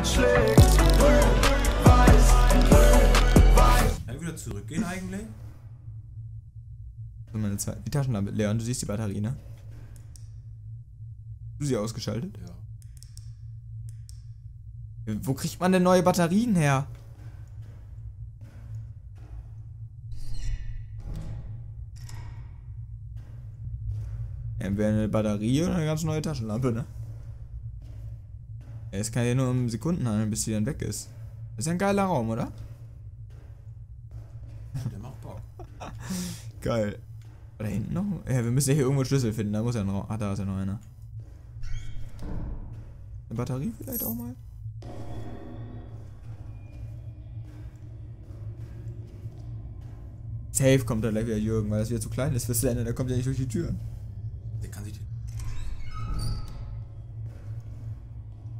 Herz schlägt. Grün-Weiß. Kann ich wieder zurückgehen eigentlich? Die Taschenlampe leer und du siehst die Batterie, ne? Du sie ausgeschaltet? Ja. Wo kriegt man denn neue Batterien her? Entweder eine Batterie oder eine ganz neue Taschenlampe, ne? Es kann ja nur um Sekunden handeln, bis die dann weg ist. Das ist ja ein geiler Raum, oder? Der macht Bock. Geil. Oder hinten noch? Ja, wir müssen ja hier irgendwo einen Schlüssel finden. Da muss ja ein Raum. Ah, da ist ja noch einer. Eine Batterie vielleicht auch mal? Safe kommt da gleich wieder Jürgen, weil das wieder zu klein ist fürs Ende. Der kommt ja nicht durch die Tür. Der kann sich die...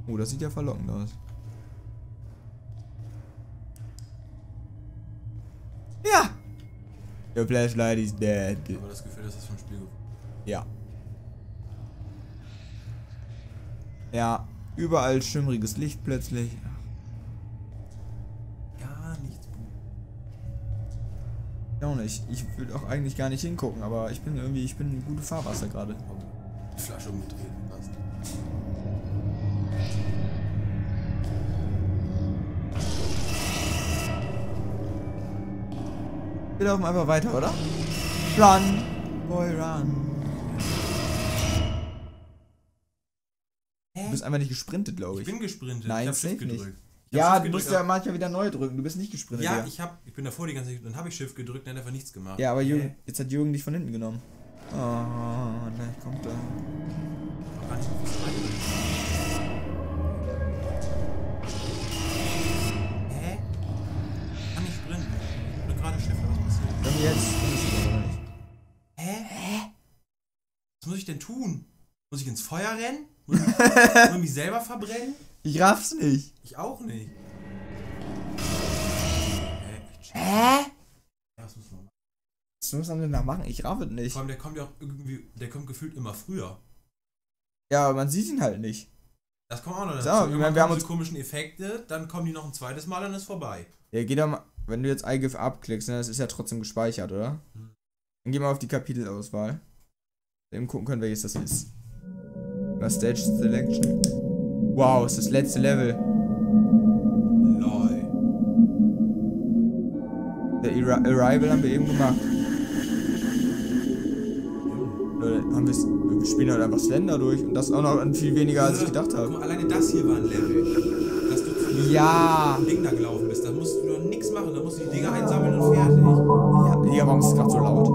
Oh, das sieht ja verlockend aus. Ja! The flashlight is dead. Ich habe das Gefühl, dass das vom Spiel gut. Ja. Ja, überall schimmriges Licht plötzlich. Gar nichts gut. Auch nicht. Ich will auch eigentlich gar nicht hingucken, aber ich bin irgendwie, ich bin ein gutes Fahrwasser gerade. Die Flasche umdrehen lassen. Wir laufen einfach weiter, oder? Run, boy, run. Du bist einfach nicht gesprintet, glaube ich. Ich bin gesprintet. Nein, ich hab Shift gedrückt. Ja, du musst ja manchmal wieder neu drücken. Du bist nicht gesprintet. Ja, ich bin davor die ganze Zeit. Dann habe ich Shift gedrückt, dann hat einfach nichts gemacht. Ja, aber Jürgen, jetzt hat Jürgen dich von hinten genommen. Oh, nein, kommt da. Hä? Kann ich sprinten? Ich bin gerade Shift. Dann jetzt. Hä? Was muss ich denn tun? Muss ich ins Feuer rennen? Muss ich mich selber verbrennen? Ich raff's nicht. Ich auch nicht. Hä? Was muss man machen? Was muss man denn da machen? Ich raff es nicht. Vor allem, der kommt ja auch irgendwie, der kommt gefühlt immer früher. Ja, aber man sieht ihn halt nicht. Das kommt auch noch dazu. So, wir haben uns komischen Effekte, dann kommen die noch ein zweites Mal, dann ist vorbei. Ja, geht doch mal. Wenn du jetzt IGIF abklickst, ne, das ist ja trotzdem gespeichert, oder? Hm. Dann geh mal auf die Kapitelauswahl. Eben gucken können, welches das ist. Was Stage Selection. Wow, ist das letzte Level. Lol. Der Arrival haben wir eben gemacht. Leute, wir spielen halt einfach Slender durch und das auch noch viel weniger, als ich gedacht habe. Alleine das hier war ein Level. Dass du zu diesem Ding da gelaufen bist, da musst du doch nichts machen, da musst du die Dinger einsammeln und fertig. Ja, Digga, warum ist es gerade so laut?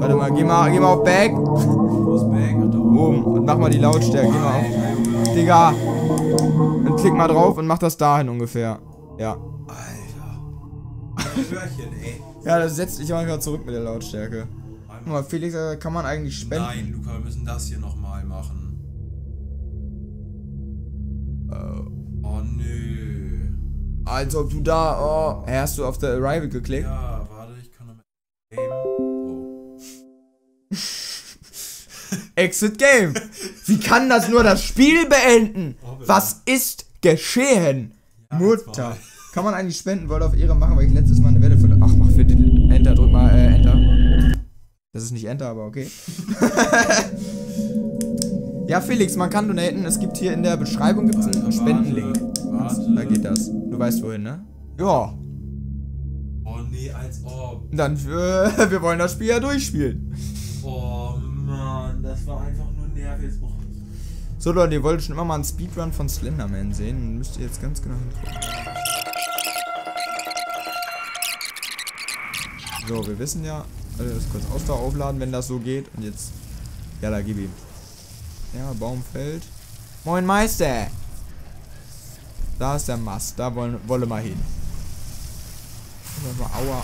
Warte mal, geh mal auf Back. Wo ist Back? Ach, da oben. Und mach mal die Lautstärke, geh mal auf. Digga. Und klick mal drauf und mach das dahin ungefähr. Ja. Alter. Hörchen, ey. Ja, das setzt dich mal wieder zurück mit der Lautstärke. Guck mal, Felix, kann man eigentlich spenden? Nein, Luca, wir müssen das hier nochmal machen. Oh, nö. Als ob du da... Oh, hast du auf der Arrival geklickt? Ja, warte, ich kann noch mal... Game. Oh. Exit Game. Wie kann das nur das Spiel beenden? Oh, was ist geschehen? Ja, Mutter. Kann man eigentlich spenden? Wollte auf Ehre machen, weil ich letztes Mal eine Wette für... Ach, mach für den... Enter, drück mal Enter. Das ist nicht Enter, aber okay. Ja, Felix, man kann donaten. Es gibt hier in der Beschreibung gibt's einen Spendenlink. Warte. Da geht das. Du weißt wohin, ne? Ja. Oh nee, als ob. Dann wir wollen das Spiel ja durchspielen. Oh Mann, das war einfach nur nervig. So Leute, ihr wolltet schon immer mal einen Speedrun von Slenderman sehen. Dann müsst ihr jetzt ganz genau hingucken. So, wir wissen ja... Also das kurz Ausdauer aufladen, wenn das so geht. Und jetzt... Ja, da gib ihm. Ja, Baum fällt. Moin Meister! Da ist der Mast. Da wolle mal hin. Aua,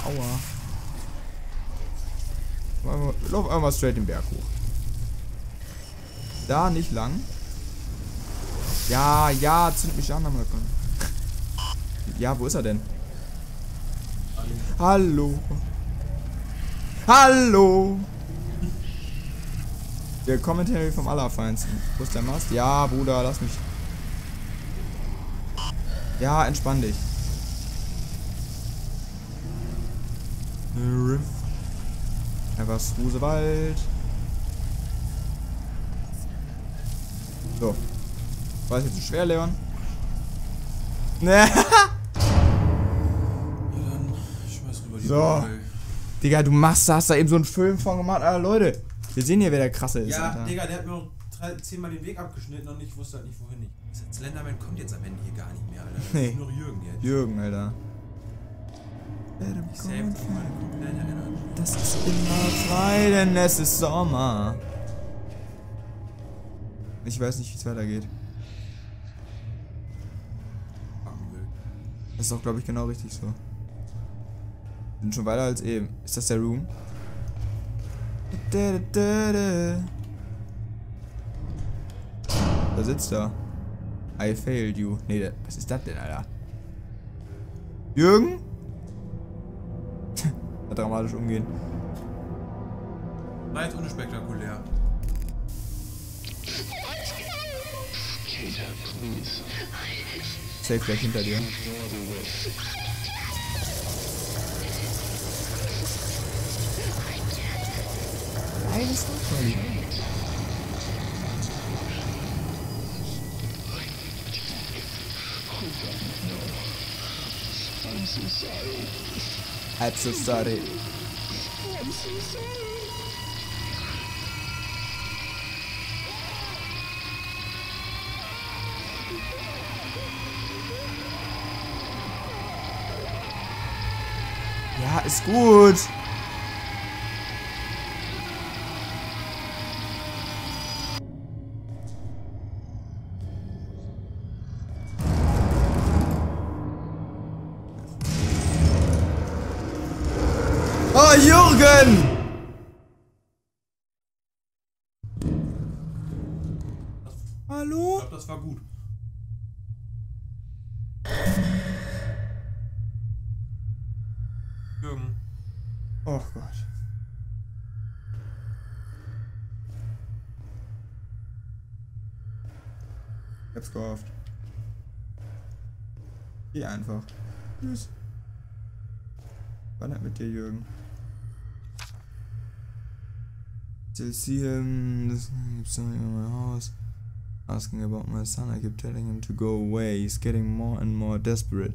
aua. Lauf einfach straight den Berg hoch. Da nicht lang. Ja, ja, zünd mich an. Ja, wo ist er denn? Hallo. Hallo! Der Commentary vom Allerfeinsten. Wo ist der Mast? Ja, Bruder, lass mich. Ja, entspann dich. Eversrusewald. So. War es jetzt zu schwer, Leon? Ne. Ja, dann schmeiß rüber die Ball. Digga, du machst, da hast da eben so einen Film von gemacht. Alter, Leute, wir sehen hier, wer der Krasse ist. Ja, Alter. Digga, der hat mir noch 10-mal den Weg abgeschnitten und ich wusste halt nicht, wohin ich. Slenderman kommt jetzt am Ende hier gar nicht mehr, Alter. Das ist nur Jürgen jetzt. Jürgen, Alter. Ich selbst kann meine komplett erinnern. Das ist immer frei, denn es ist Sommer. Ich weiß nicht, wie es weitergeht. Das ist auch, glaube ich, genau richtig so. Wir sind schon weiter als eben. Ist das der Room? Da sitzt er. I failed you. Nee, was ist das denn, Alter? Jürgen? Dramatisch umgehen. War jetzt unspektakulär. Safe gleich hinter dir. Nein, das ist nicht toll. I'm so sorry. I'm so sorry. Ja, ist gut. Oh, Jürgen! Hallo? Ich glaube, das war gut. Jürgen. Oh Gott. Ich hab's gehofft. Geh einfach. Tschüss. Wann hat mit dir, Jürgen? This keeps something in my house. Asking about my son, I keep telling him to go away. He's getting more and more desperate.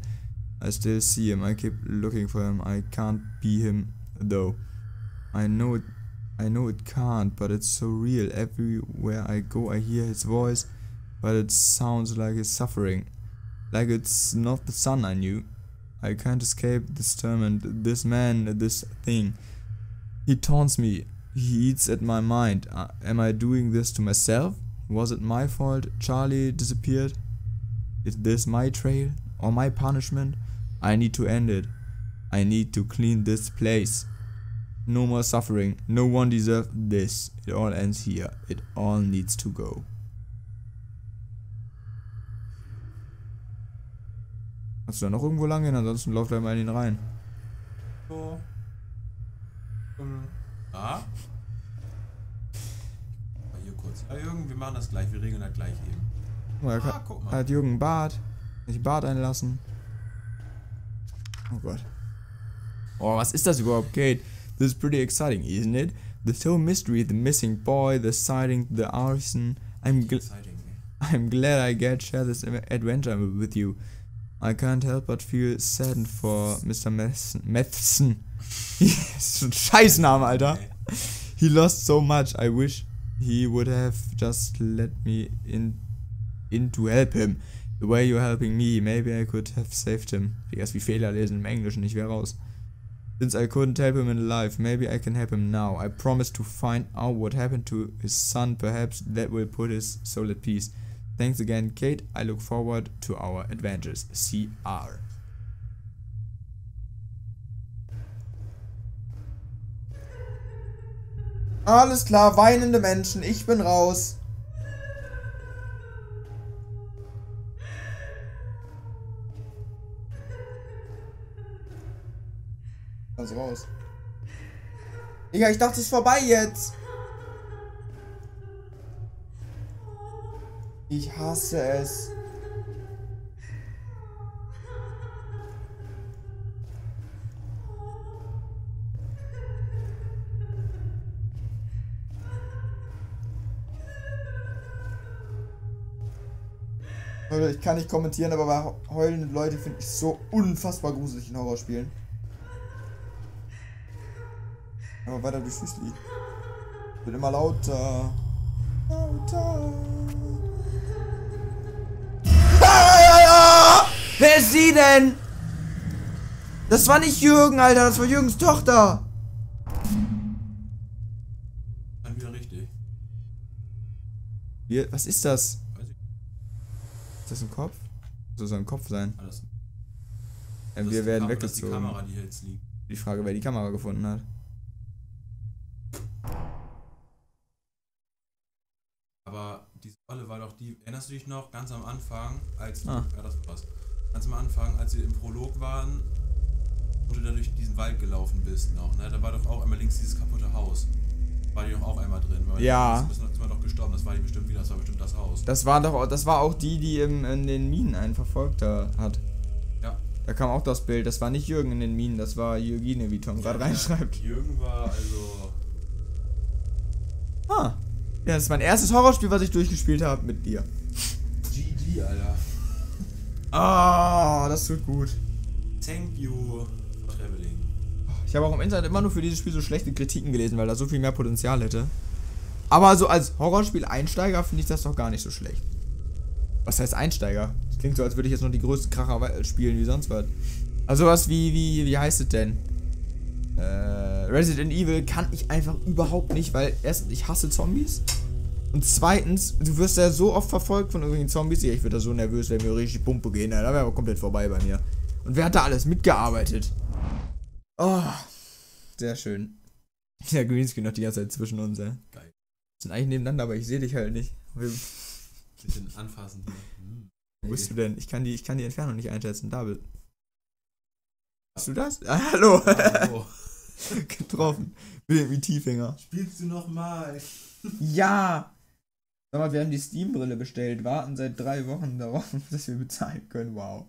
I still see him. I keep looking for him. I can't be him though. I know it can't, but it's so real. Everywhere I go, I hear his voice, but it sounds like he's suffering. Like it's not the son I knew. I can't escape this torment, this man, this thing. He taunts me. He eats at my mind. Am I doing this to myself? Was it my fault Charlie disappeared? Is this my trail or my punishment? I need to end it. I need to clean this place. No more suffering. No one deserves this. It all ends here. It all needs to go. Kannst du da noch irgendwo lang gehen? Ansonsten lauf gleich mal in ihn rein. So. Ah? Mal hier kurz. Ja, Jürgen, wir machen das gleich. Wir regeln das gleich eben. Oh, guck mal. Hat Jürgen Bart. Nicht Bart einlassen. Oh Gott. Oh, was ist das überhaupt, Kate? This is pretty exciting, isn't it? The whole mystery, the missing boy, the sighting, the arson. I'm glad I get to share this adventure with you. I can't help but feel saddened for Mr. Matheson. Scheißname, Alter. He lost so much. I wish he would have just let me in to help him. The way you're helping me, maybe I could have saved him. Erst wie Fehler lesen im Englischen, ich wäre raus. Since I couldn't help him in life, maybe I can help him now. I promise to find out what happened to his son. Perhaps that will put his soul at peace. Thanks again, Kate. I look forward to our adventures. CR. Alles klar, weinende Menschen, ich bin raus. Also raus. Digga, ich dachte, es ist vorbei jetzt. Ich hasse es. Leute, ich kann nicht kommentieren, aber bei heulenden Leute finde ich so unfassbar gruselig in Horrorspielen. Aber weiter durchs Füßli. Wird immer lauter. Lauter. Wer ist sie denn? Das war nicht Jürgen, Alter, das war Jürgens Tochter. Dann wieder richtig. Hier, was ist das? Weiß ich. Ist das ein Kopf? Das soll ein Kopf sein. Alles. Wir werden weggezogen. Das ist die Kamera, die hier jetzt liegt. Die Frage, wer die Kamera gefunden hat. Aber diese Rolle war doch die, erinnerst du dich noch, ganz am Anfang, als ja, das war was. Ganz am Anfang, als wir im Prolog waren, wo du da durch diesen Wald gelaufen bist noch, ne? Da war doch auch einmal links dieses kaputte Haus. War die doch auch einmal drin, weil ja, das ist mal doch gestorben, das war die bestimmt wieder, das war bestimmt das Haus. Das war auch die, die in den Minen einen verfolgt hat. Ja. Da kam auch das Bild, das war nicht Jürgen in den Minen, das war Jürgine, wie Tom gerade reinschreibt. Jürgen war also... Ah. Ja, das ist mein erstes Horrorspiel, was ich durchgespielt habe mit dir. GG, Alter. Ah, das tut gut. Thank you for traveling. Ich habe auch im Internet immer nur für dieses Spiel so schlechte Kritiken gelesen, weil das so viel mehr Potenzial hätte. Aber so als Horrorspiel-Einsteiger finde ich das doch gar nicht so schlecht. Was heißt Einsteiger? Das klingt so, als würde ich jetzt noch die größten Kracher spielen wie sonst was. Also was wie heißt es denn? Resident Evil kann ich einfach überhaupt nicht, weil erstens, ich hasse Zombies und zweitens, du wirst ja so oft verfolgt von irgendwelchen Zombies. Ich würde da so nervös, wenn mir richtig die Pumpe gehen, da wäre aber komplett vorbei bei mir. Und wer hat da alles mitgearbeitet? Oh, sehr schön. Der Greenscreen noch die ganze Zeit zwischen uns, ja. Geil. Wir sind eigentlich nebeneinander, aber ich sehe dich halt nicht. Wir sind anfassend. Wo bist du denn? Ich kann die Entfernung nicht einschätzen, David. Bist du das? Ah, hallo. Ja, hallo. Getroffen. Mit dem IT-Finger. Spielst du nochmal? Ja! Sag mal, wir haben die Steam-Brille bestellt, warten seit 3 Wochen darauf, dass wir bezahlen können. Wow.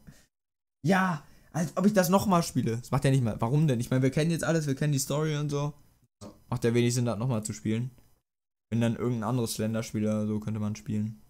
Ja! Als ob ich das nochmal spiele. Das macht ja nicht mal. Warum denn? Ich meine, wir kennen jetzt alles, wir kennen die Story und so. Macht ja wenig Sinn, das nochmal zu spielen. Wenn dann irgendein anderes Länderspiel oder so könnte man spielen.